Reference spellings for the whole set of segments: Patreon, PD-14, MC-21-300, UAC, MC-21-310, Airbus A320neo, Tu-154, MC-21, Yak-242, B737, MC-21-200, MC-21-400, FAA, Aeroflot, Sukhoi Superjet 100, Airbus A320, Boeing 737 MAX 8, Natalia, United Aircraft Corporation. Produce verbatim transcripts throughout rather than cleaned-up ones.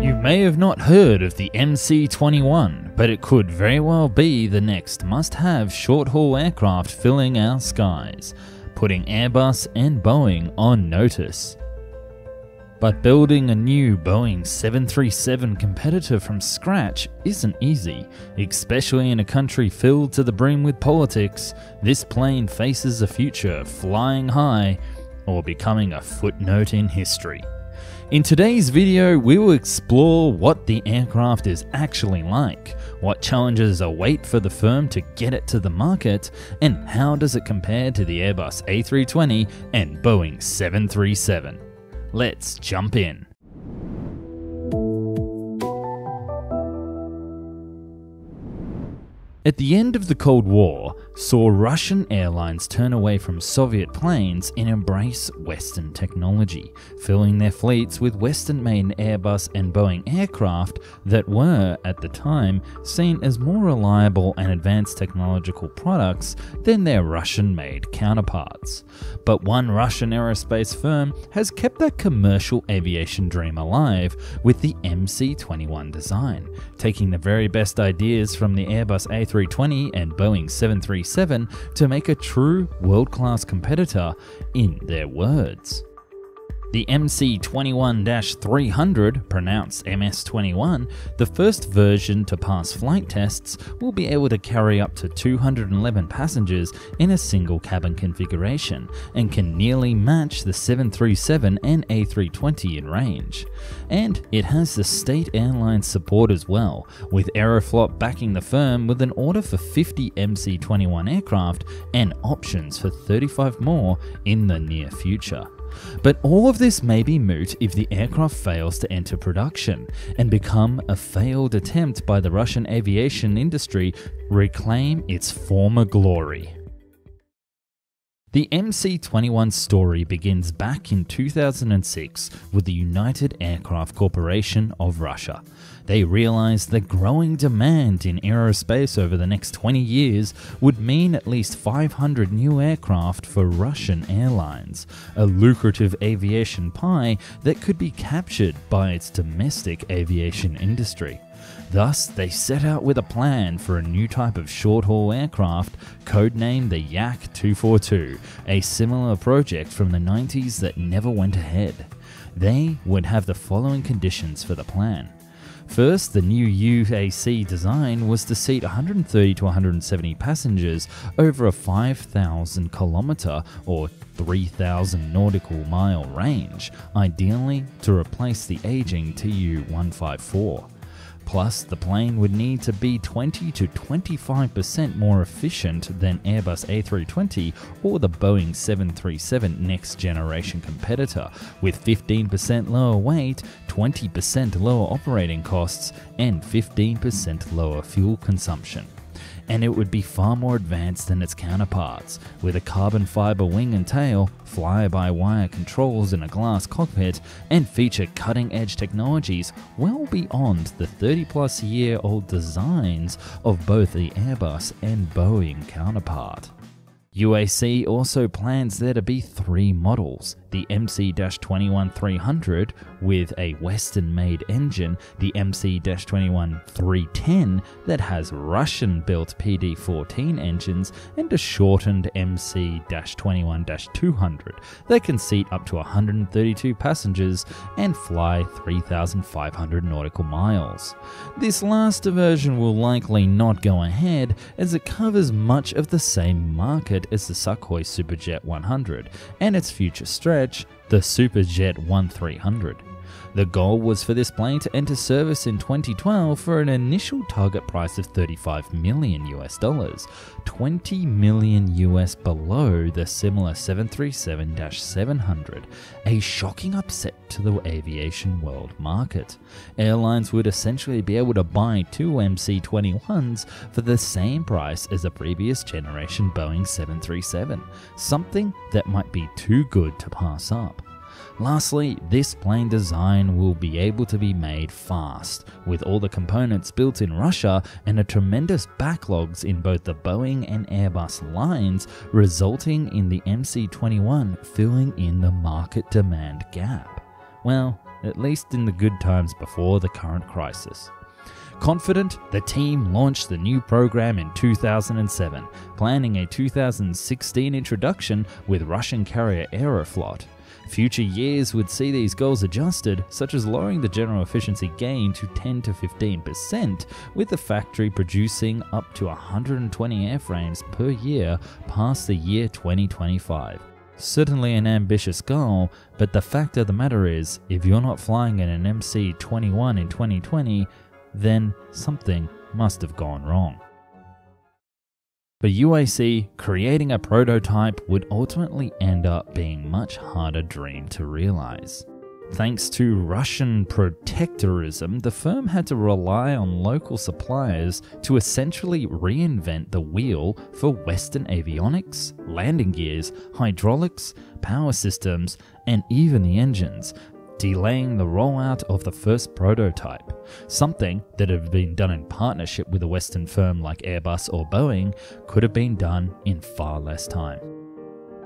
You may have not heard of the M C twenty-one, but it could very well be the next must-have short-haul aircraft filling our skies, putting Airbus and Boeing on notice. But building a new Boeing seven thirty-seven competitor from scratch isn't easy, especially in a country filled to the brim with politics. This plane faces a future flying high or becoming a footnote in history. In today's video, we will explore what the aircraft is actually like, what challenges await for the firm to get it to the market, and how does it compare to the Airbus A three twenty and Boeing seven thirty-seven. Let's jump in. At the end of the Cold War, saw Russian airlines turn away from Soviet planes and embrace Western technology, filling their fleets with Western-made Airbus and Boeing aircraft that were, at the time, seen as more reliable and advanced technological products than their Russian-made counterparts. But one Russian aerospace firm has kept that commercial aviation dream alive with the M C twenty-one design, taking the very best ideas from the Airbus A three twenty and Boeing seven thirty-seven to make a true world-class competitor, in their words. The M C twenty-one three hundred, pronounced M S twenty-one, the first version to pass flight tests, will be able to carry up to two hundred eleven passengers in a single cabin configuration and can nearly match the seven thirty-seven and A three twenty in range. And it has the state airline support as well, with Aeroflot backing the firm with an order for fifty M C twenty-one aircraft and options for thirty-five more in the near future. But all of this may be moot if the aircraft fails to enter production and become a failed attempt by the Russian aviation industry to reclaim its former glory. The M C twenty-one story begins back in two thousand six with the United Aircraft Corporation of Russia. They realized the growing demand in aerospace over the next twenty years would mean at least five hundred new aircraft for Russian airlines, a lucrative aviation pie that could be captured by its domestic aviation industry. Thus, they set out with a plan for a new type of short-haul aircraft, codenamed the Yak two forty-two, a similar project from the nineties that never went ahead. They would have the following conditions for the plan. First, the new U A C design was to seat one hundred thirty to one hundred seventy passengers over a five thousand kilometer or three thousand nautical mile range, ideally to replace the aging T U one fifty-four. Plus, the plane would need to be twenty to twenty-five percent more efficient than Airbus A three twenty or the Boeing seven thirty-seven next generation competitor, with fifteen percent lower weight, twenty percent lower operating costs, and fifteen percent lower fuel consumption. And it would be far more advanced than its counterparts, with a carbon fiber wing and tail, fly-by-wire controls in a glass cockpit, and feature cutting-edge technologies well beyond the thirty-plus-year-old designs of both the Airbus and Boeing counterpart. U A C also plans there to be three models, the M C twenty-one three hundred with a Western-made engine, the M C twenty-one three ten that has Russian-built P D fourteen engines, and a shortened M C twenty-one two hundred that can seat up to one hundred thirty-two passengers and fly three thousand five hundred nautical miles. This last version will likely not go ahead as it covers much of the same market as the Sukhoi Superjet one hundred and its future stretch, the Superjet one three hundred. The goal was for this plane to enter service in twenty twelve for an initial target price of thirty-five million US dollars, twenty million US below the similar seven thirty-seven seven hundred, a shocking upset to the aviation world market. Airlines would essentially be able to buy two M C twenty-ones for the same price as the previous generation Boeing seven thirty-seven, something that might be too good to pass up. Lastly, this plane design will be able to be made fast, with all the components built in Russia and a tremendous backlogs in both the Boeing and Airbus lines, resulting in the M C twenty-one filling in the market demand gap. Well, at least in the good times before the current crisis. Confident, the team launched the new program in two thousand seven, planning a two thousand sixteen introduction with Russian carrier Aeroflot. Future years would see these goals adjusted, such as lowering the general efficiency gain to ten to fifteen percent, with the factory producing up to one hundred twenty airframes per year past the year twenty twenty-five. Certainly an ambitious goal, but the fact of the matter is, if you're not flying in an M C twenty-one in twenty twenty, then something must have gone wrong. For U A C, creating a prototype would ultimately end up being a much harder dream to realize. Thanks to Russian protectorism, the firm had to rely on local suppliers to essentially reinvent the wheel for Western avionics, landing gears, hydraulics, power systems, and even the engines, delaying the rollout of the first prototype, something that had been done in partnership with a Western firm like Airbus or Boeing could have been done in far less time.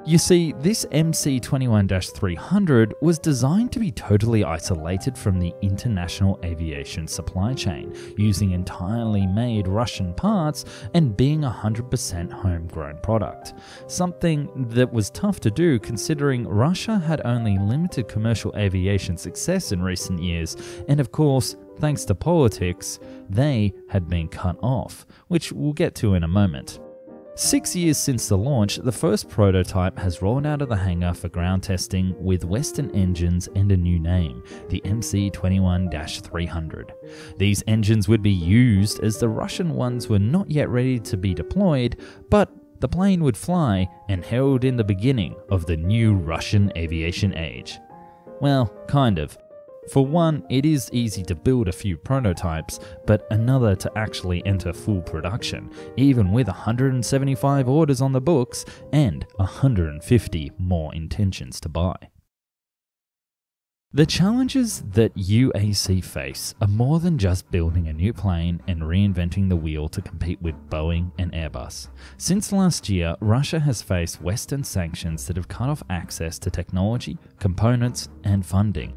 You see, this M C twenty-one three hundred was designed to be totally isolated from the international aviation supply chain, using entirely made Russian parts and being one hundred percent homegrown product. Something that was tough to do considering Russia had only limited commercial aviation success in recent years, and of course, thanks to politics, they had been cut off, which we'll get to in a moment. Six years since the launch, the first prototype has rolled out of the hangar for ground testing with Western engines and a new name, the M C twenty-one three hundred. These engines would be used as the Russian ones were not yet ready to be deployed, but the plane would fly and herald in the beginning of the new Russian aviation age. Well, kind of. For one, it is easy to build a few prototypes, but another to actually enter full production, even with one hundred seventy-five orders on the books and one hundred fifty more intentions to buy. The challenges that U A C face are more than just building a new plane and reinventing the wheel to compete with Boeing and Airbus. Since last year, Russia has faced Western sanctions that have cut off access to technology, components, and funding,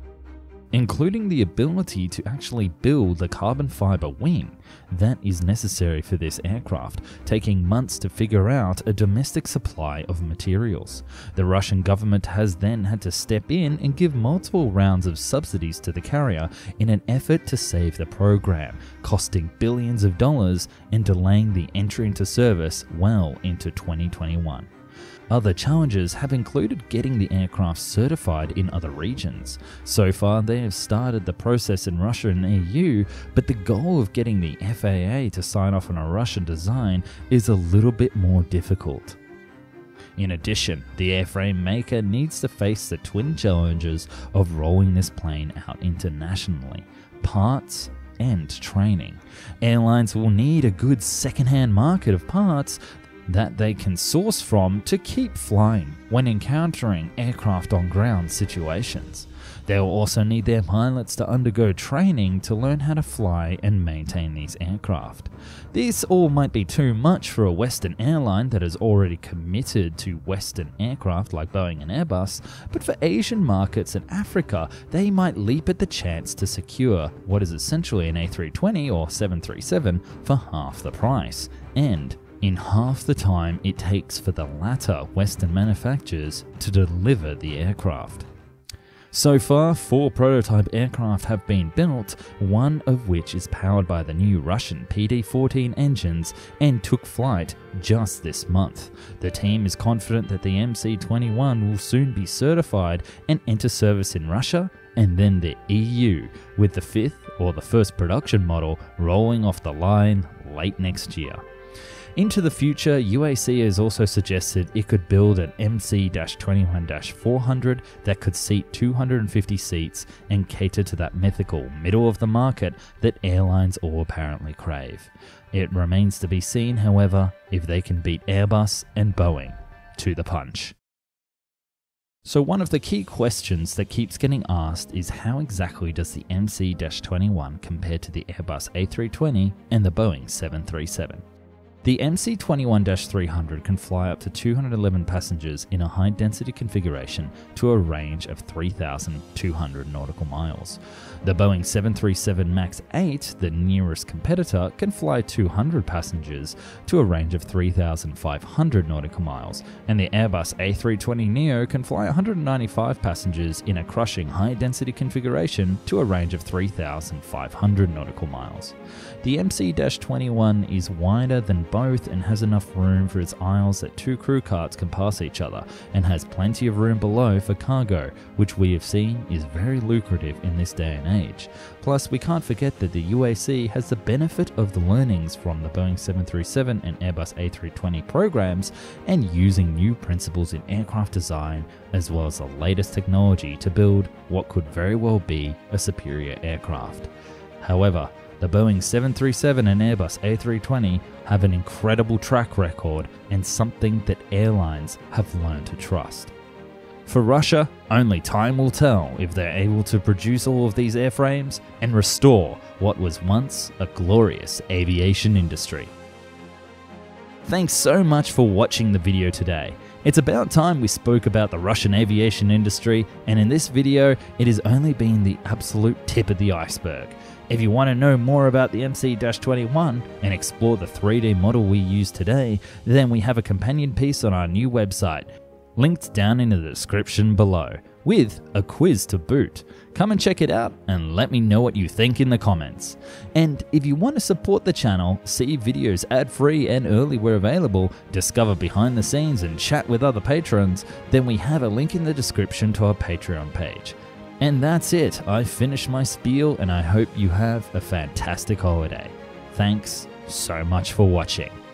including the ability to actually build the carbon fiber wing that is necessary for this aircraft, taking months to figure out a domestic supply of materials. The Russian government has then had to step in and give multiple rounds of subsidies to the carrier in an effort to save the program, costing billions of dollars and delaying the entry into service well into twenty twenty-one. Other challenges have included getting the aircraft certified in other regions. So far, they have started the process in Russia and E U, but the goal of getting the F A A to sign off on a Russian design is a little bit more difficult. In addition, the airframe maker needs to face the twin challenges of rolling this plane out internationally, parts and training. Airlines will need a good second-hand market of parts that they can source from to keep flying when encountering aircraft on ground situations. They will also need their pilots to undergo training to learn how to fly and maintain these aircraft. This all might be too much for a Western airline that is already committed to Western aircraft like Boeing and Airbus, but for Asian markets and Africa, they might leap at the chance to secure what is essentially an A three twenty or seven thirty-seven for half the price, and in half the time it takes for the latter Western manufacturers to deliver the aircraft. So far, four prototype aircraft have been built, one of which is powered by the new Russian P D fourteen engines and took flight just this month. The team is confident that the M C twenty-one will soon be certified and enter service in Russia and then the E U, with the fifth or the first production model rolling off the line late next year. Into the future, U A C has also suggested it could build an M C twenty-one four hundred that could seat two hundred fifty seats and cater to that mythical middle of the market that airlines all apparently crave. It remains to be seen, however, if they can beat Airbus and Boeing to the punch. So one of the key questions that keeps getting asked is how exactly does the M C twenty-one compare to the Airbus A three twenty and the Boeing seven thirty-seven? The M C twenty-one three hundred can fly up to two hundred eleven passengers in a high-density configuration to a range of three thousand two hundred nautical miles. The Boeing seven thirty-seven max eight, the nearest competitor, can fly two hundred passengers to a range of three thousand five hundred nautical miles, and the Airbus A three twenty neo can fly one hundred ninety-five passengers in a crushing high-density configuration to a range of three thousand five hundred nautical miles. The M C twenty-one is wider than both and has enough room for its aisles that two crew carts can pass each other, and has plenty of room below for cargo, which we have seen is very lucrative in this day and age. Plus, we can't forget that the U A C has the benefit of the learnings from the Boeing seven thirty-seven and Airbus A three twenty programs, and using new principles in aircraft design as well as the latest technology to build what could very well be a superior aircraft. However, the Boeing seven thirty-seven and Airbus A three twenty have an incredible track record and something that airlines have learned to trust. For Russia, only time will tell if they're able to produce all of these airframes and restore what was once a glorious aviation industry. Thanks so much for watching the video today. It's about time we spoke about the Russian aviation industry, and in this video, it has only been the absolute tip of the iceberg. If you want to know more about the M C twenty-one and explore the three D model we use today, then we have a companion piece on our new website, linked down in the description below, with a quiz to boot. Come and check it out and let me know what you think in the comments. And if you want to support the channel, see videos ad-free and early where available, discover behind the scenes and chat with other patrons, then we have a link in the description to our Patreon page. And that's it, I finished my spiel and I hope you have a fantastic holiday. Thanks so much for watching.